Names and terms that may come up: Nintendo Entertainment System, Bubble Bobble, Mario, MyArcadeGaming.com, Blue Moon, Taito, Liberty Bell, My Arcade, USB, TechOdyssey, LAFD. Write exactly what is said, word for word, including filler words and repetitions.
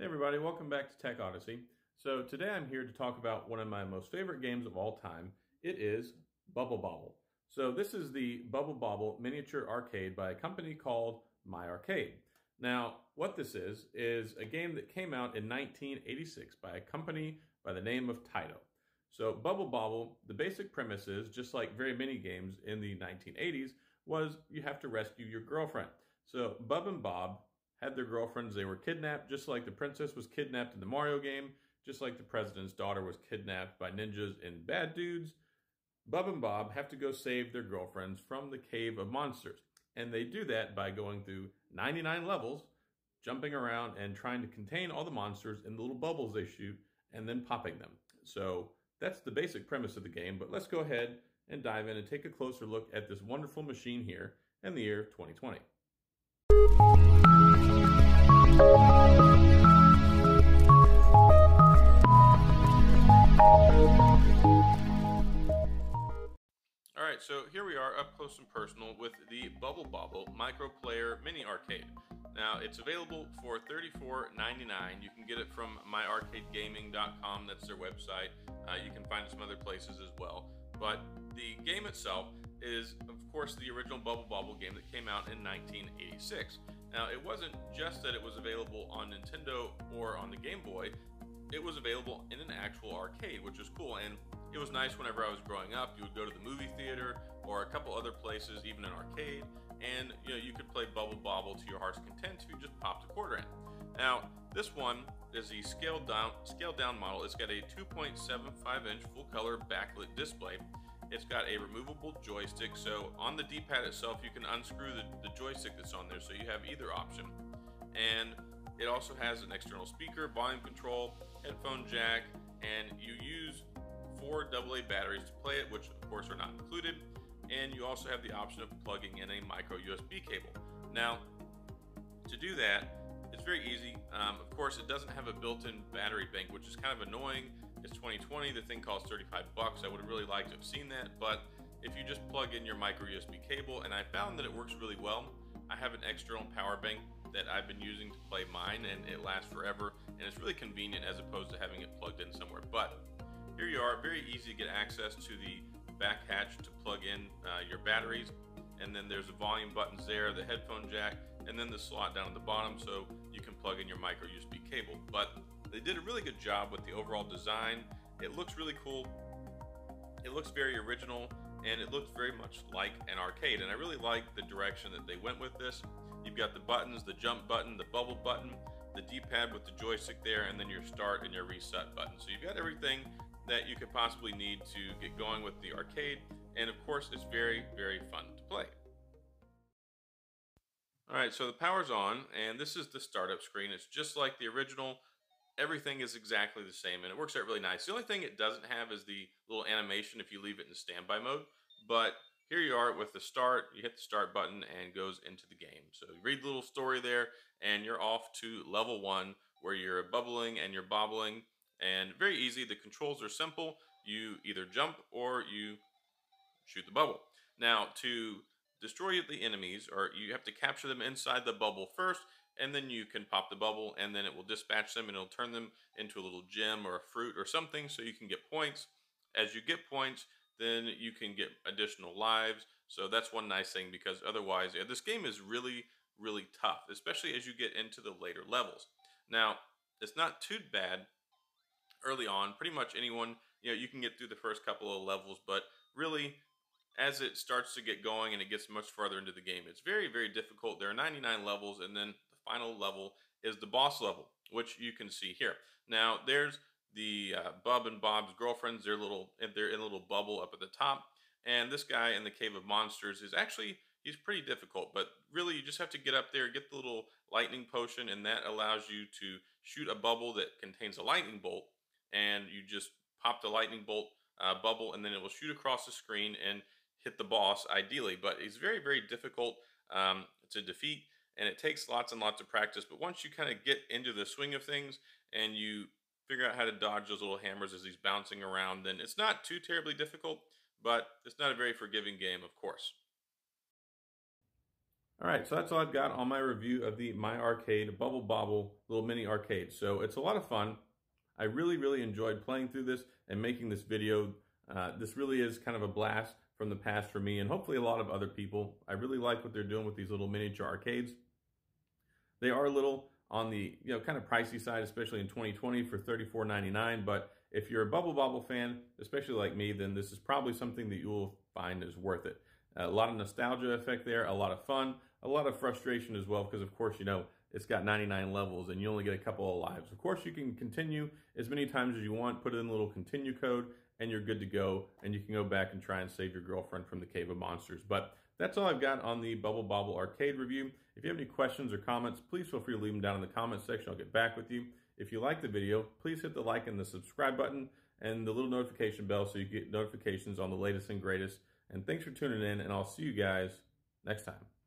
Hey everybody, welcome back to Tech Odyssey. So today I'm here to talk about one of my most favorite games of all time. It is Bubble Bobble. So this is the Bubble Bobble miniature arcade by a company called My Arcade. Now what this is, is a game that came out in nineteen eighty-six by a company by the name of Taito. So Bubble Bobble, the basic premise is, just like very many games in the nineteen eighties, was you have to rescue your girlfriend. So Bub and Bob had their girlfriends, they were kidnapped, just like the princess was kidnapped in the Mario game, just like the president's daughter was kidnapped by ninjas and bad dudes. Bub and Bob have to go save their girlfriends from the cave of monsters. And they do that by going through ninety-nine levels, jumping around and trying to contain all the monsters in the little bubbles they shoot, and then popping them. So that's the basic premise of the game, but let's go ahead and dive in and take a closer look at this wonderful machine here in the year twenty twenty. Alright, so here we are up close and personal with the Bubble Bobble Micro Player Mini Arcade. Now it's available for thirty-four ninety-nine. You can get it from my arcade gaming dot com, that's their website. Uh, you can find it some other places as well. But the game itself is, of course, the original Bubble Bobble game that came out in nineteen eighty-six. Now, it wasn't just that it was available on Nintendo or on the Game Boy. It was available in an actual arcade, which was cool. And it was nice whenever I was growing up. You would go to the movie theater or a couple other places, even an arcade. And, you know, you could play Bubble Bobble to your heart's content if you just popped a quarter in. Now, this one is the scaled down, scaled down model. It's got a two point seven five inch full-color backlit display. It's got a removable joystick, so on the D-pad itself, you can unscrew the, the joystick that's on there, so you have either option. And it also has an external speaker, volume control, headphone jack, and you use four double A batteries to play it, which of course are not included. And you also have the option of plugging in a micro U S B cable. Now, to do that, it's very easy. Um, of course, it doesn't have a built-in battery bank, which is kind of annoying. It's twenty twenty, the thing costs thirty-five bucks. I would have really liked to have seen that, but if you just plug in your micro U S B cable, and I found that it works really well. I have an external power bank that I've been using to play mine, and it lasts forever, and it's really convenient as opposed to having it plugged in somewhere. But here you are, very easy to get access to the back hatch to plug in uh, your batteries, and then there's the volume buttons there, the headphone jack, and then the slot down at the bottom so you can plug in your micro U S B cable. But they did a really good job with the overall design. It looks really cool. It looks very original, and it looks very much like an arcade. And I really like the direction that they went with this. You've got the buttons, the jump button, the bubble button, the D-pad with the joystick there, and then your start and your reset button. So you've got everything that you could possibly need to get going with the arcade. And of course, it's very, very fun to play. All right, so the power's on, and this is the startup screen. It's just like the original. Everything is exactly the same, and it works out really nice. The only thing it doesn't have is the little animation if you leave it in standby mode, but here you are with the start. You hit the start button and it goes into the game. So you read the little story there, and you're off to level one, where you're bubbling and you're bobbling, and very easy. The controls are simple. You either jump or you shoot the bubble. Now, to destroy the enemies, or you have to capture them inside the bubble first, and then you can pop the bubble, and then it will dispatch them, and it'll turn them into a little gem or a fruit or something, so you can get points. As you get points, then you can get additional lives. So that's one nice thing, because otherwise, yeah, this game is really, really tough, especially as you get into the later levels. Now, it's not too bad early on. Pretty much anyone, you know, you can get through the first couple of levels, but really, as it starts to get going and it gets much further into the game, it's very, very difficult. There are ninety-nine levels, and then the final level is the boss level, which you can see here. Now, there's the uh, Bub and Bob's girlfriends. They're little, they're in a little bubble up at the top, and this guy in the Cave of Monsters is actually, he's pretty difficult, but really you just have to get up there, get the little lightning potion, and that allows you to shoot a bubble that contains a lightning bolt, and you just pop the lightning bolt uh, bubble, and then it will shoot across the screen and hit the boss ideally. But it's very, very difficult um, to defeat, and it takes lots and lots of practice. But once you kind of get into the swing of things and you figure out how to dodge those little hammers as he's bouncing around, then it's not too terribly difficult, but it's not a very forgiving game, of course. All right, so that's all I've got on my review of the My Arcade Bubble Bobble little mini arcade. So it's a lot of fun. I really, really enjoyed playing through this and making this video. Uh, this really is kind of a blast from the past for me and hopefully a lot of other people. I really like what they're doing with these little miniature arcades. They are a little on the, you know, kind of pricey side, especially in twenty twenty for thirty-four ninety-nine. But if you're a Bubble Bobble fan, especially like me, then this is probably something that you will find is worth it. A lot of nostalgia effect there, a lot of fun, a lot of frustration as well, because of course, you know, it's got ninety-nine levels and you only get a couple of lives. Of course, you can continue as many times as you want, put in a little continue code, and you're good to go, and you can go back and try and save your girlfriend from the Cave of Monsters. But that's all I've got on the Bubble Bobble Arcade review. If you have any questions or comments, please feel free to leave them down in the comments section. I'll get back with you. If you like the video, please hit the like and the subscribe button and the little notification bell so you get notifications on the latest and greatest. And thanks for tuning in, and I'll see you guys next time.